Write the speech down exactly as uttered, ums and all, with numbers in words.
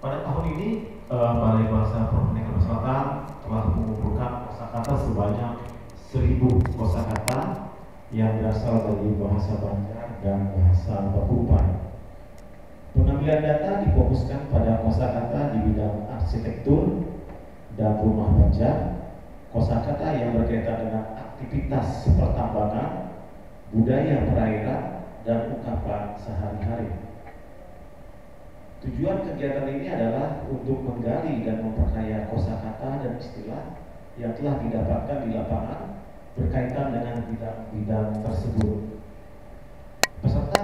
Pada tahun ini, eh, Balai Bahasa Provinsi Kalimantan Selatan telah mengumpulkan kosakata sebanyak seribu kosakata yang berasal dari bahasa Banjar dan bahasa Bakupan. Pengambilan data difokuskan pada kosakata di bidang arsitektur dan rumah Banjar, kosakata yang berkaitan dengan aktivitas pertambangan, budaya perairan, dan ungkapan sehari-hari. Tujuan kegiatan ini adalah untuk menggali dan memperkaya kosakata dan istilah yang telah didapatkan di lapangan berkaitan dengan bidang-bidang tersebut. Peserta